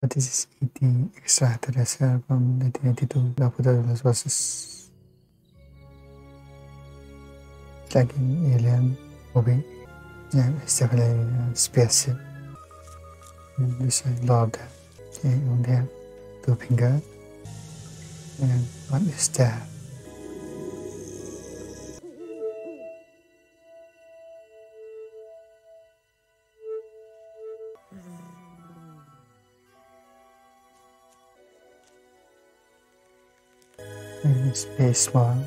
This is E.T. Extraterrestrial from 1982, Laputa vs. Tracking Alien movie. Yeah, it's definitely a spaceship. And this is lobbed. Yeah, on there. Two finger. And what is that? Space one.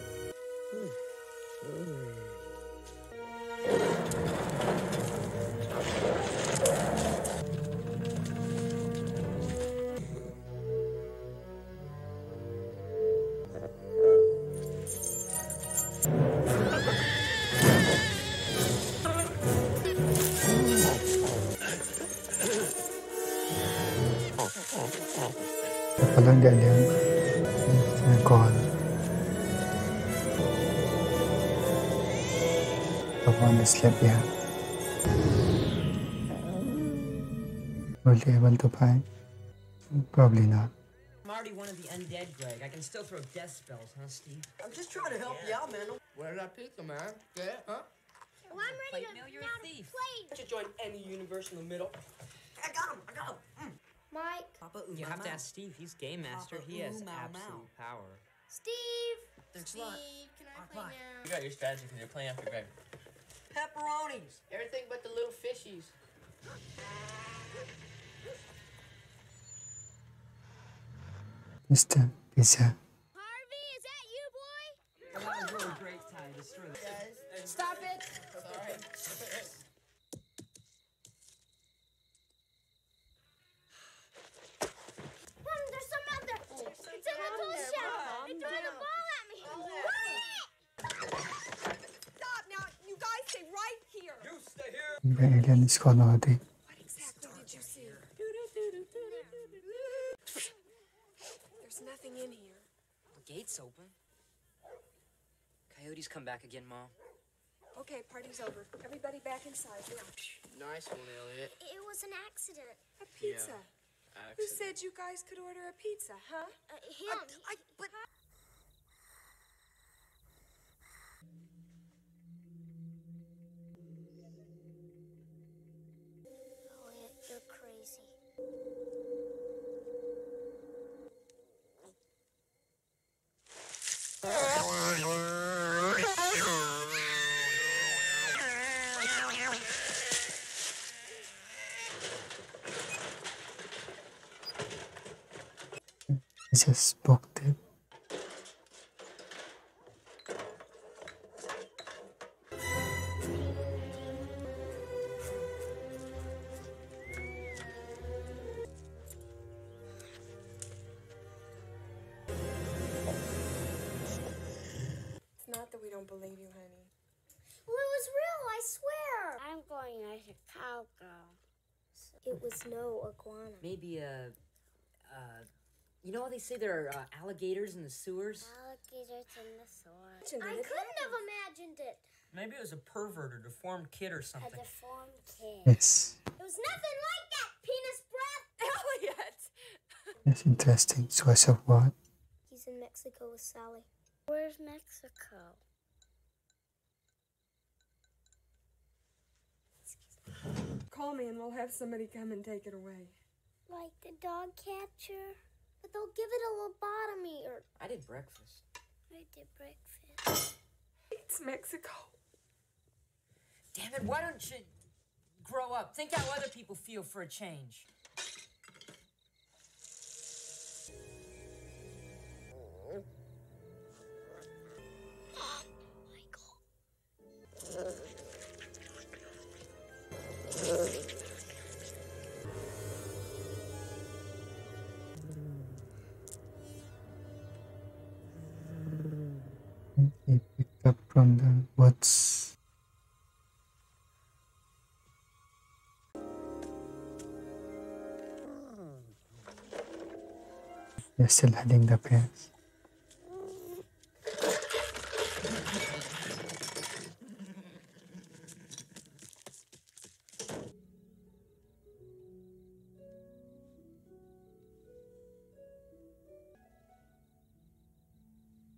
Walang ganyan. Nagkahan. I want to sleep here. Will you be able to find? Probably not. I'm already one of the undead, Greg. I can still throw death spells, huh, Steve? I'm just trying to help you out, man. Where did I pick them, man? Yeah, huh? Well, I'm ready to know you're a thief. Why don't you join any universe in the middle? I got him. I got him. Mike. Papa, you have to ask Steve. He's Game Master. He has absolute power. Steve. Thanks a lot. Can I play now? You got your strategy because you're playing after Greg. Pepperonis. Everything but the little fishies. Mr. Pizza. Harvey, is that you, boy? I'm having a really great time. Stop it! Sorry. Mom, there's some out there. It's in the tool shed. They threw the ball at me. The alien is gone already. What exactly did you see? There's nothing in here. The gate's open. Coyotes come back again, Mom. Okay, party's over. Everybody back inside now. Nice one, Elliot. It was an accident. A pizza. Yeah, accident. Who said you guys could order a pizza, huh? Him. But... I just booked it. It's not that we don't believe you, honey. Well, it was real, I swear. I'm going to Chicago. So it was no iguana. Maybe a... You know how they say there are alligators in the sewers? Alligators in the sewers. I couldn't have imagined it. Maybe it was a pervert or deformed kid or something. A deformed kid. Yes. It was nothing like that, penis breath. Elliot! That's interesting. Source of what? He's in Mexico with Sally. Where's Mexico? Call me and we'll have somebody come and take it away. Like the dog catcher? But they'll give it a lobotomy or... I did breakfast. It's Mexico. Damn it, why don't you grow up? Think how other people feel for a change. He picked up from the woods. They're still hiding the pants.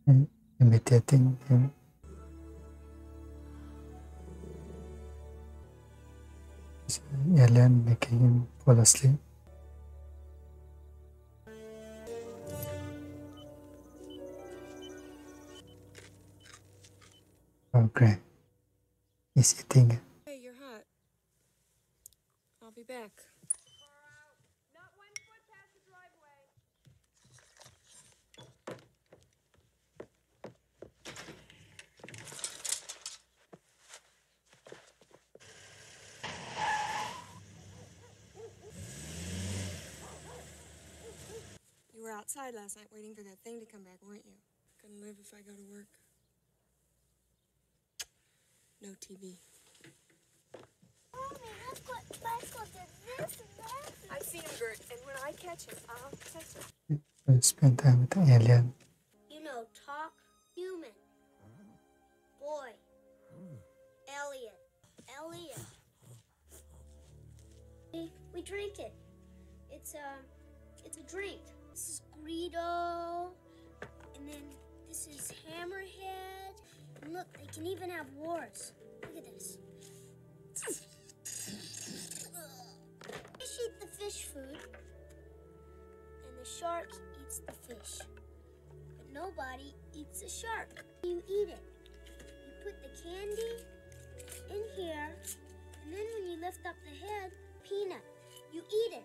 and imitating him. Ellen making him fall asleep. Oh, great. He's eating. Hey, you're hot. I'll be back. Not 1 foot past the driveway. You were outside last night waiting for that thing to come back, weren't you? Couldn't live if I go to work. No TV. Mommy, look what bicycle did this and that. I've seen him, Gert, and when I catch him, I'll text him. I spend time with the alien. You know, talk, human, boy, Elliot. We drink it. It's a drink. This is Greedo, and then this is Hammerhead. And look, they can even have wars. Look at this. Fish eat the fish food, and the shark eats the fish. But nobody eats the shark. You eat it. You put the candy in here, and then when you lift up the head, peanut. You eat it.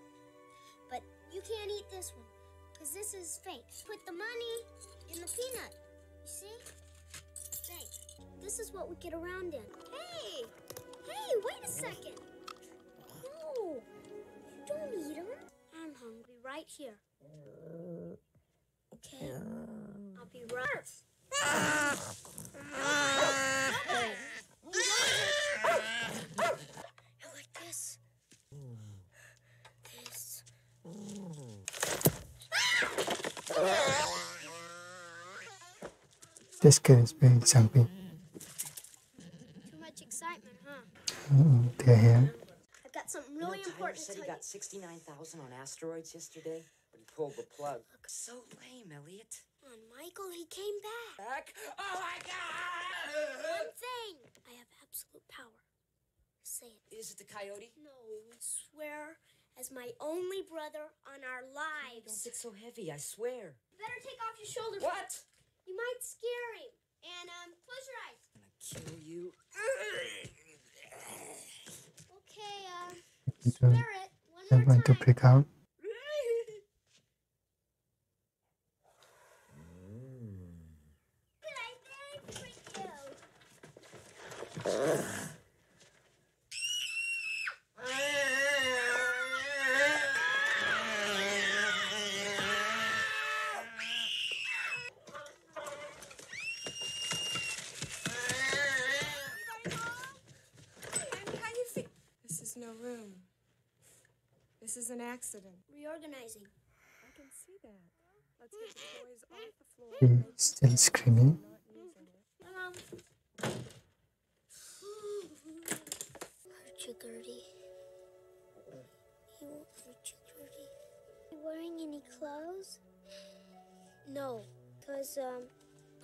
But you can't eat this one, because this is fake. Put the money in the peanut. You see? This is what we get around in. Hey! Hey, wait a second! No! Don't eat them. I'm hungry right here. Okay. I'll be right. And like this. This. This kid is being something. They're here. I've got something really important to tell you. He got 69,000 on asteroids yesterday, but he pulled the plug. Look, so lame, Elliot. Come on, Michael, he came back. Back? Oh my God! One thing. I have absolute power. Say it. Is it the coyote? No, I swear, as my only brother on our lives. Don't get so heavy, I swear. You better take off your shoulders. What? You might scare him. And close your eyes. I'm gonna kill you. Okay, spirit, one more time. To pick out. This is an accident. Reorganizing. I can see that. Let's get the toys off the floor. He's still screaming. Hurt you, Gertie. He won't hurt you, Gertie. Are you wearing any clothes? No, because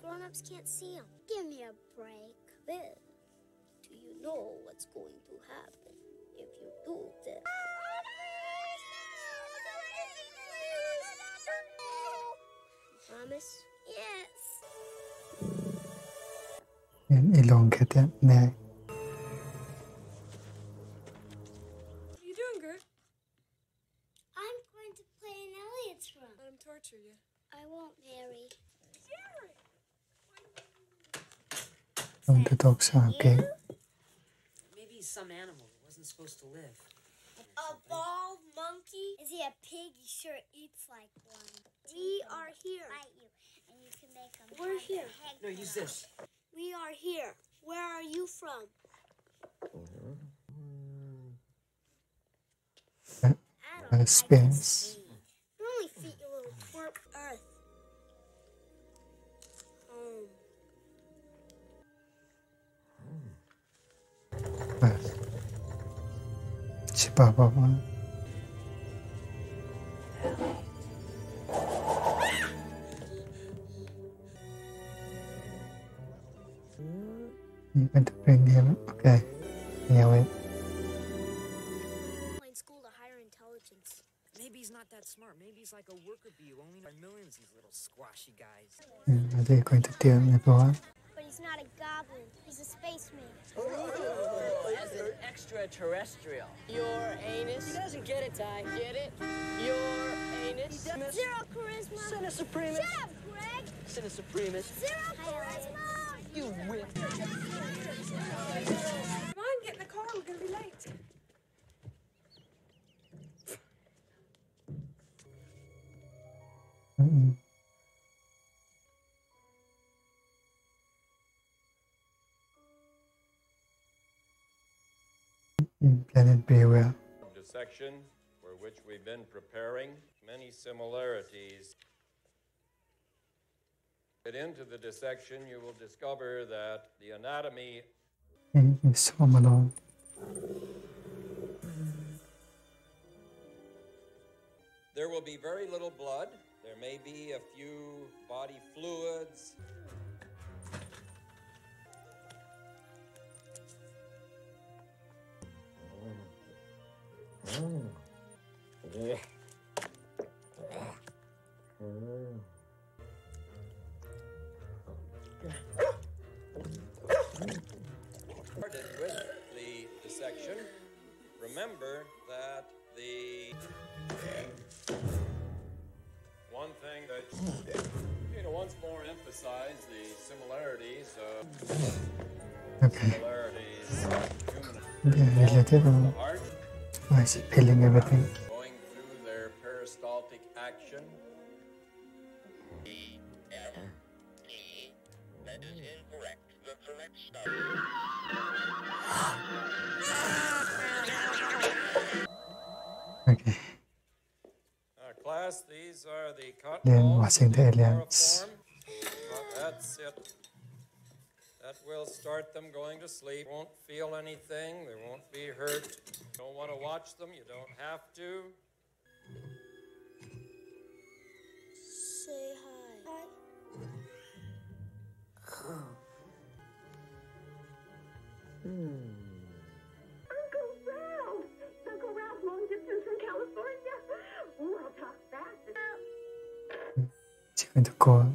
grown-ups can't see him. Give me a break. Well, do you know what's going to happen if you do this? Promise? Yes. And elongate that neck. What are you doing, Gert? I'm going to play in Elliot's room. Let him torture you. I won't, Mary. Jerry! The dogs are okay. Maybe he's some animal that wasn't supposed to live. A bald monkey? Is he a pig? He sure eats like one. We are here. And you can make them. We're here. No, use this. We are here. Where are you from? Space. Your only feet, you little twerp. Earth. Home. Earth. Baba one. You went to bring the other. Okay. Yeah, wait. School to higher intelligence. Maybe he's not that smart. Maybe he's like a worker bee who only knows millions, these little squashy guys. Yeah, are they going to do it before? But he's not a goblin. He's a spaceman. Oh, as an extraterrestrial. Your anus. He doesn't get it, Ty. Get it? Your anus. Zero charisma. Send a supremacist. Shut up, Greg. Send a supremacist. Zero charisma. You whip. Mom, get in the car. We're going to be late. Mm-mm. Planet Beware. The section for which we've been preparing, many similarities. Get into the dissection, you will discover that the anatomy is phenomenal. There will be very little blood. There may be a few body fluids. Started with the dissection. Remember that the one thing that, you know, once more emphasize the similarities of human heart. Why is he peeling everything? Going through their peristaltic action. That is incorrect. The correct stuff. Okay. Class, these are the cotton watching the aliens. That's it. That will start them going to sleep. Won't feel anything. They won't be hurt. Don't want to watch them. You don't have to. Say hi. Hi. Uncle Ralph. Uncle Ralph, long distance from California. Ooh, I'll talk fast. She's going to call.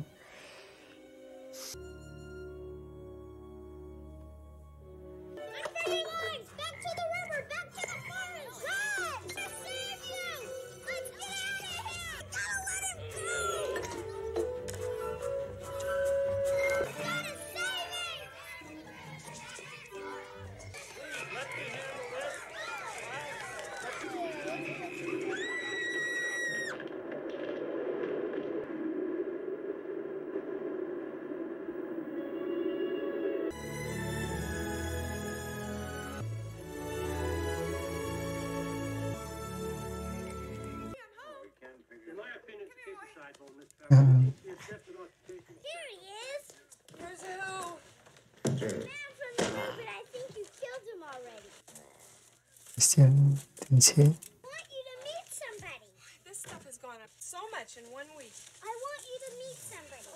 Christian, didn't she? I want you to meet somebody. This stuff has gone up so much in 1 week. I want you to meet somebody.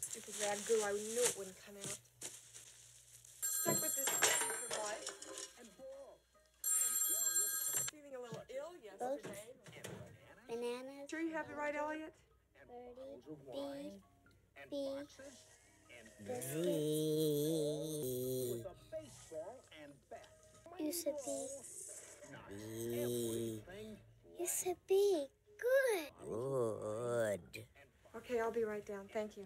Stupid ragu, I knew it wouldn't come out. Stuck with this thing for life. And ball. Feeling a little ill yesterday. Bananas. Sure you have the right, Elliot? 30. B. B. With a baseball and bat. You should be. You should be good. Good. Okay, I'll be right down. Thank you.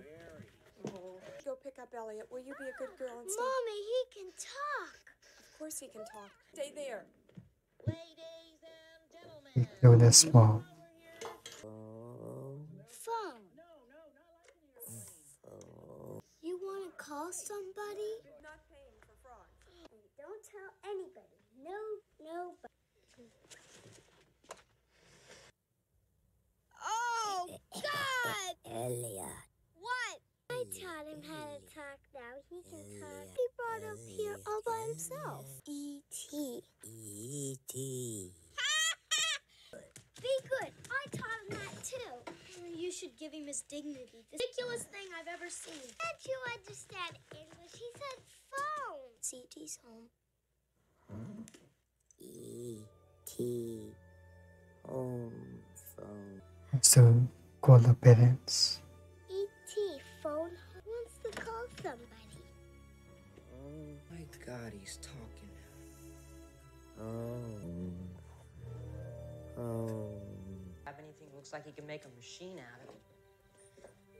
Go pick up Elliot. Will you be a good girl and stay? Mommy, he can talk. Of course he can talk. Stay there. Ladies and gentlemen. Do this small. Phone. You want to call somebody? Don't tell anybody. Nobody. Oh, God! Elliot. What? I taught him how to talk now. He can talk. He brought up here all by himself. E.T. E.T. Be good. I taught him that, too. you should give him his dignity. The ridiculous thing I've ever seen. Can't you understand English? He said phone. It's E.T.'s home. E.T. home phone. So call the parents. E.T. phone home. Who wants to call somebody? Oh my God, he's talking now. Have anything that looks like he can make a machine out of it.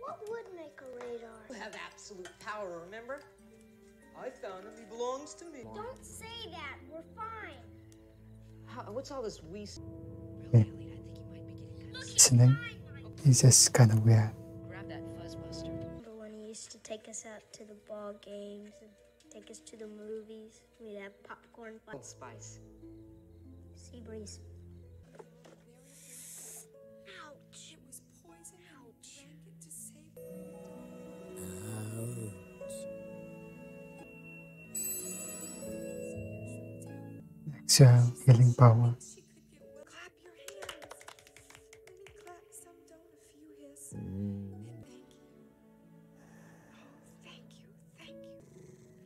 What would make a radar? You have absolute power, remember? I found him. He belongs to me. Don't say that. We're fine. What's all this we... Really, Elliot, I think you might be getting kind of... Listening is just kind of weird. Grab that fuzzbuster. Remember when he used to take us out to the ball games and take us to the movies? We'd have popcorn... Old Spice. Sea breeze. Exhale, healing power. Clap your hands. Many clap, some don't. A few hiss. And thank you. Oh, thank you, thank you.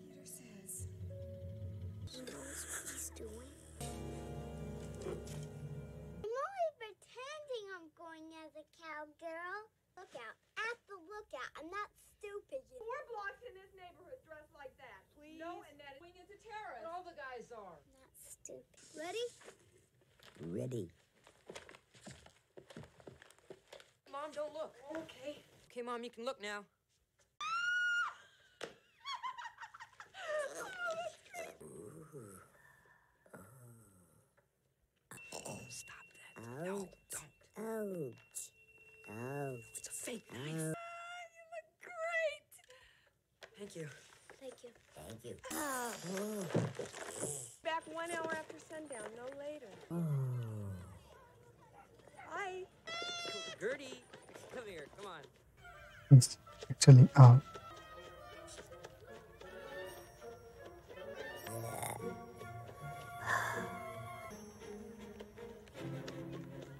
Peter says, he knows what he's doing. I'm only pretending I'm going as a cowgirl. Look out! At the lookout! I'm not stupid. 4 blocks in this neighborhood dressed like that. Please. No, and that wing is a terrorist. All the guys are. Stupid. Ready? Ready. Mom, don't look. Okay. Okay, Mom, you can look now. Stop that. Ouch. No, don't. Ouch. Ouch. It's a fake knife. Ouch. Ah, you look great. Thank you. Thank you. Thank you. Oh. Oh. Back 1 hour after sundown, no later. Hi. Gertie, come here, come on. It's actually out.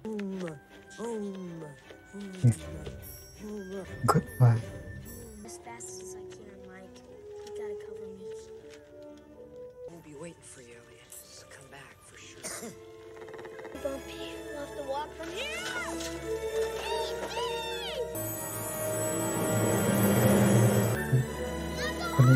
Yeah. Goodbye. As fast as I can. Waiting for you, Elliot. Just come back for sure. Bumpy, we'll have to walk from here. Don't crash, please. Yeah, what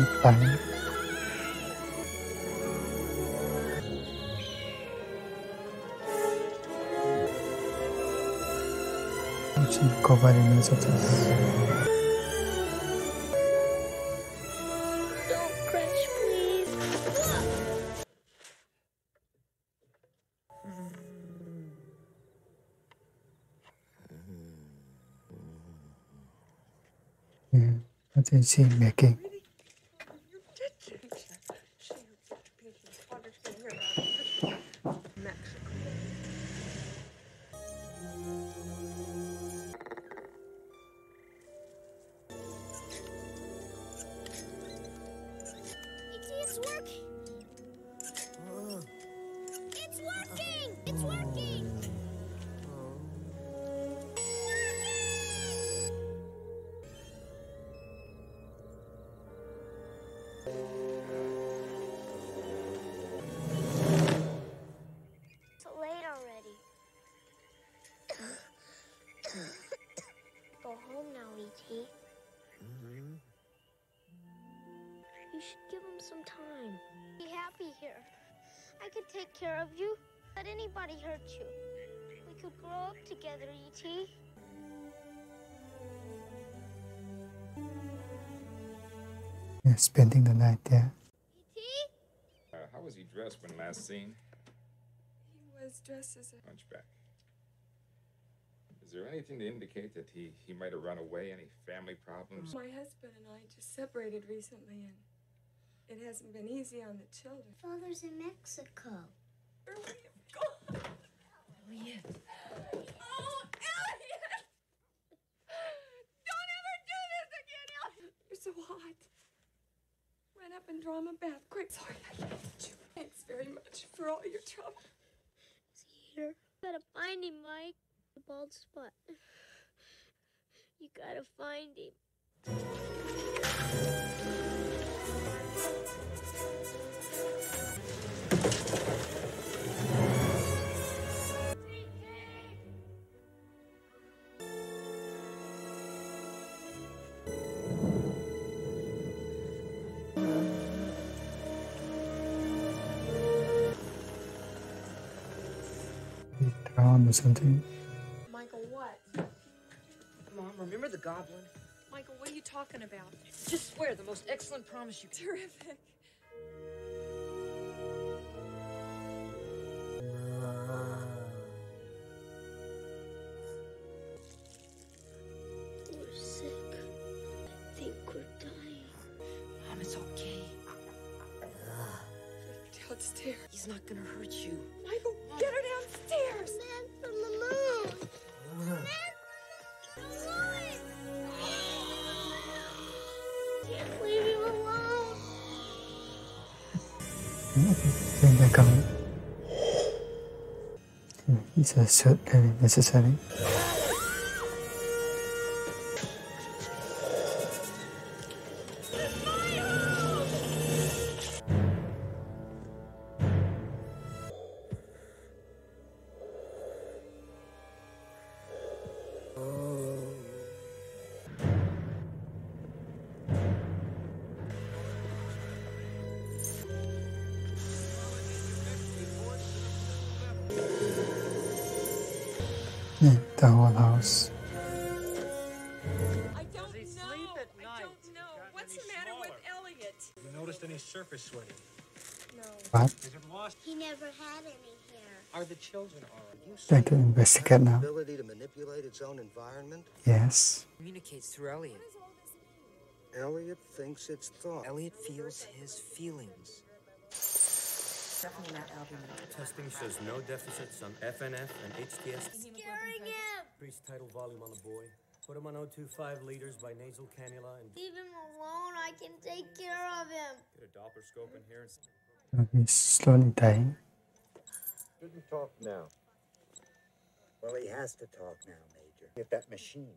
is he making? It's working. It's working. It's working. Go home now, E.T. You should give him some time. Be happy here. I could take care of you. Let anybody hurt you. We could grow up together, E.T. You're spending the night there. E.T.? How was he dressed when last seen? He was dressed as a hunchback. Is there anything to indicate that he might have run away? Any family problems? My husband and I just separated recently, and it hasn't been easy on the children. Father's in Mexico. Where we have gone? Elliot. Oh, Elliot! Don't ever do this again, Elliot! You're so hot. Run up and draw him a bath, quick. Sorry, I loved you. Thanks very much for all your trouble. Is he here? Better find him, Mike. Bald spot. You gotta find him. On to something. Michael, what? Mom, remember the goblin? Michael, what are you talking about? Just swear the most excellent promise you can. Terrific. We're sick. I think we're dying. Mom, it's okay. Get downstairs. He's not gonna hurt you. Michael, get her downstairs. It's certainly necessary. The whole house. I don't know. Does he sleep at night? I don't know. What's the matter with Elliot? Have you noticed any surface sweating? No. What? Is it lost? He never had any hair. Are the children alright? Trying to investigate now. Ability to manipulate its own environment? Yes. Communicates through Elliot. Elliot thinks it's thought. Elliot feels his feelings. Testing shows no deficits on FNF and HTS. Scaring him! Increase tidal volume on the boy. Put him on 0.25 liters by nasal cannula and... Leave him alone, I can take care of him. Get a Doppler scope in here and... He's slowly dying. Shouldn't talk now. Well, he has to talk now, Major. Get that machine.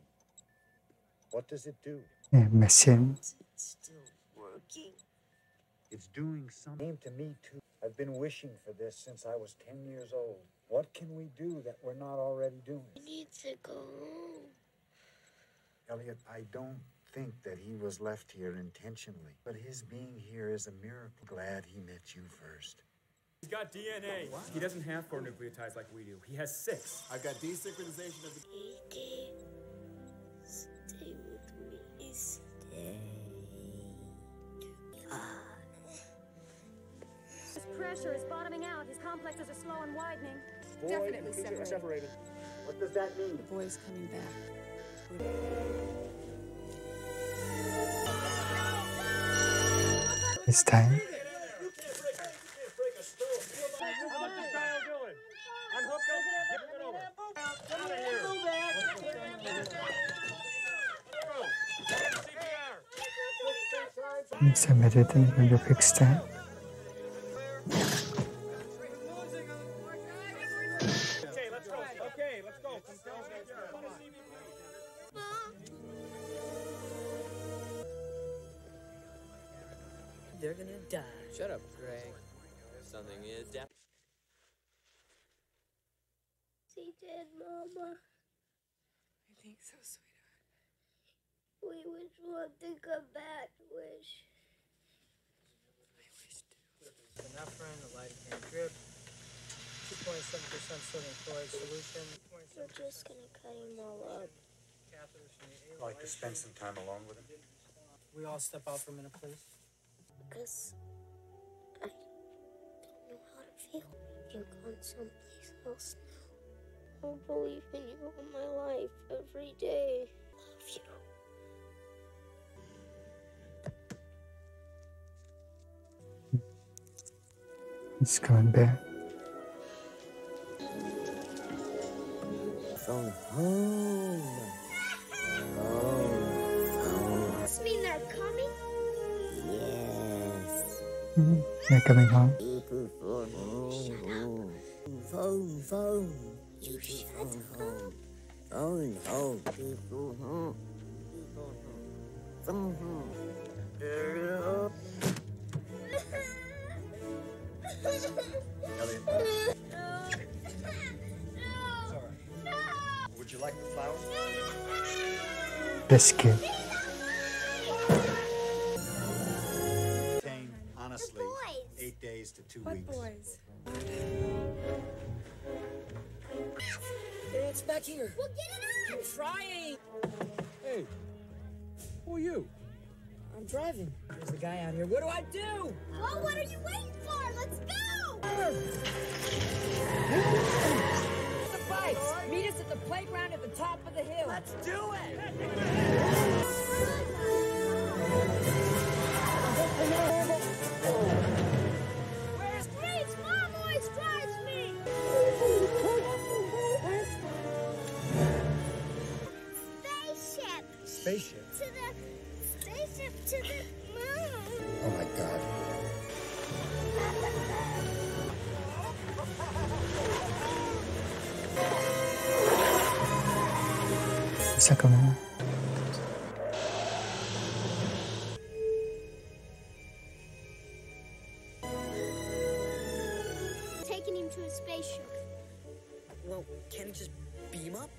What does it do? Yeah, machine. It's still working. It's doing something. Came to me, too. I've been wishing for this since I was 10 years old. What can we do that we're not already doing? He needs to go home. Elliot, I don't think that he was left here intentionally, but his being here is a miracle. Glad he met you first. He's got DNA. What? He doesn't have 4 nucleotides like we do. He has 6. I've got desynchronization of the... E.T. Stay with me. Stay. Pressure is bottoming out. His complexes are slow and widening. Boy, definitely separated. What does that mean? The boy's coming back. It's time. How's the child doing? Unhook him. Get it over. Out of here. CPR. It's meditating when you fix time. They're gonna die. Shut up, Greg. Something is dead. Is he dead, Mama? I think so, sweetheart. We wish one to come back, wish. I wish too. Epinephrine, a light hand drip, 2.7% sodium chloride solution. We're just gonna cut him all up. I'd like to spend some time alone with him. We all step out for a minute, please. Because I don't know how to feel. You're gone someplace else now. I don't believe in you all my life, every day. Love you. It's coming back. Phone home. Oh. Does this mean they're coming? They're coming home. Shut up. Phone. You shut up. Oh no, people, huh? People, huh? Elliot. No. Sorry. No. Would you like the flowers? Biscuit. Honestly, 8 days to 2 weeks. What boys? It's back here. Well, get it on! I'm trying. Hey, who are you? I'm driving. There's the guy out here. What do I do? Well, what are you waiting for? Let's go! The bikes. Meet us at the playground at the top of the hill. Let's do it! Spaceship. To the spaceship, to the moon. Oh my God. Ça comment? Taking him to a spaceship. Well, can we just beam up?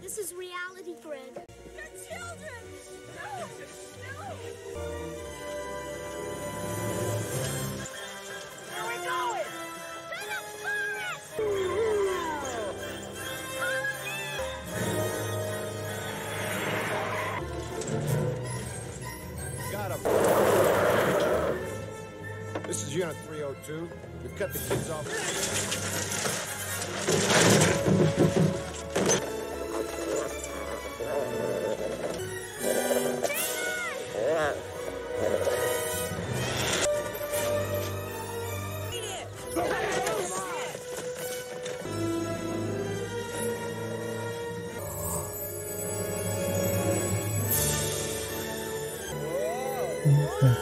This is reality, Fred. Children! No! No! Where are we going? To the forest! Oh. Got him. This is Unit 302. We've cut the kids off.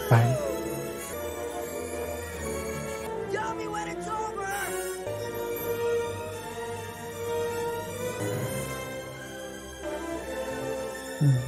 Bye. Tell me when it's over.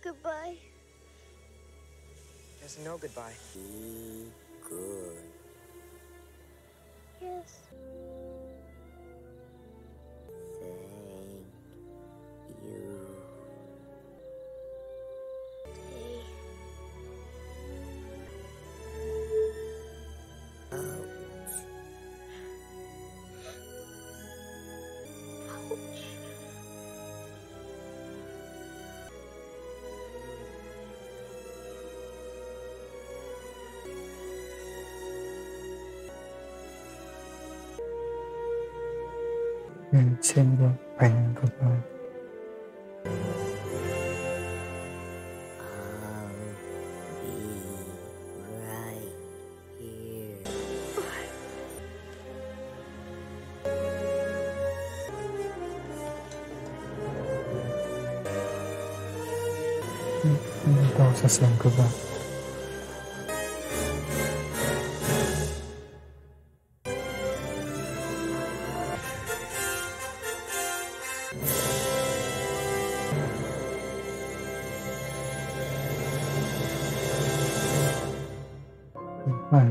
Goodbye. There's no goodbye. Be good. Yes. Thank you. Out. Ouch. Send final goodbye. I'll be right here. Ikaw sa saan ka ba?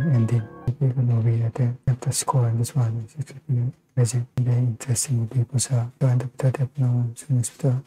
And then we're gonna read at the score on this one. It's really amazing and very interesting people sa 230 ng hospital.